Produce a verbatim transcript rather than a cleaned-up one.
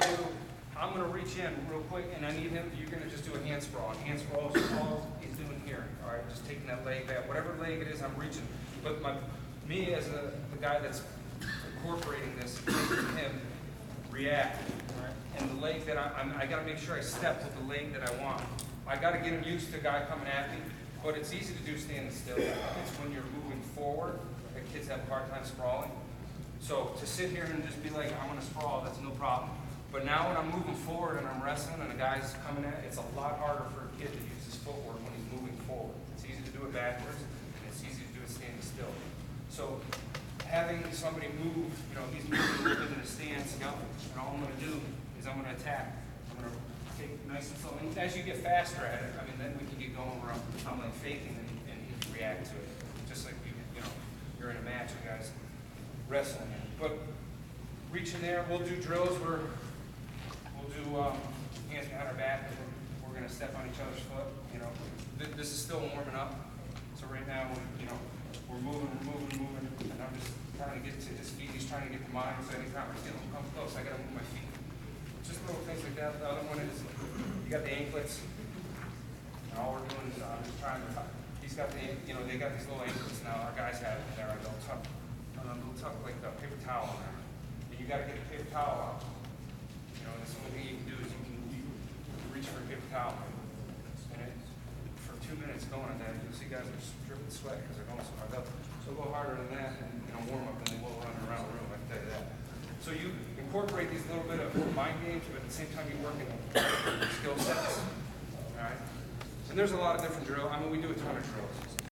to do, I'm going to reach in real quick, and I need him, you're going to just do a hand sprawl. And hand sprawl is all he's doing here. All right, just taking that leg back. Whatever leg it is, I'm reaching. But my, me as a, the guy that's incorporating this, making him react. All right? And the leg that I, I'm, I got to make sure I step with the leg that I want. I got to get him used to the guy coming at me. But it's easy to do standing still. It's when you're moving forward that kids have a hard time sprawling. So to sit here and just be like, I'm going to sprawl, that's no problem. But now when I'm moving forward and I'm wrestling and a guy's coming at it, it's a lot harder for a kid to use his footwork when he's moving forward. It's easy to do it backwards, and it's easy to do it standing still. So having somebody move, you know, he's moving a little bit in a stance, you know, and all I'm going to do is I'm going to attack. I'm going to take nice and slow. And as you get faster at it, I mean, then we can get going where I'm, I'm like faking and, and he can react to it. Just like, you, you know, you're in a match, you guys wrestling. But reaching there, we'll do drills where we'll do um, hands behind our back, and we're, we're going to step on each other's foot. You know, Th this is still warming up. So right now, we, you know, we're moving, we're moving, moving, and I'm just trying to get to his feet. He's trying to get to mine. So anytime I feel him come close, I got to move my feet. Just little things like that. The other one is you got the anklets, and all we're doing is uh, just trying to. He's got the, you know, they got these little anklets now. Our guys have them there. I don't tuck. Um, we'll tuck like a paper towel on there. And you got to get the paper towel out. You know, that's the only thing you can do is you can, you can reach for a paper towel. And it, for two minutes going at that, you'll see guys are dripping sweat because they're going so hard up. So go harder than that and, you know, warm up and they will run around the room, I can tell you that. So you incorporate these little bit of mind games, but at the same time you work in skill sets. All right? And there's a lot of different drills. I mean, we do a ton of drills.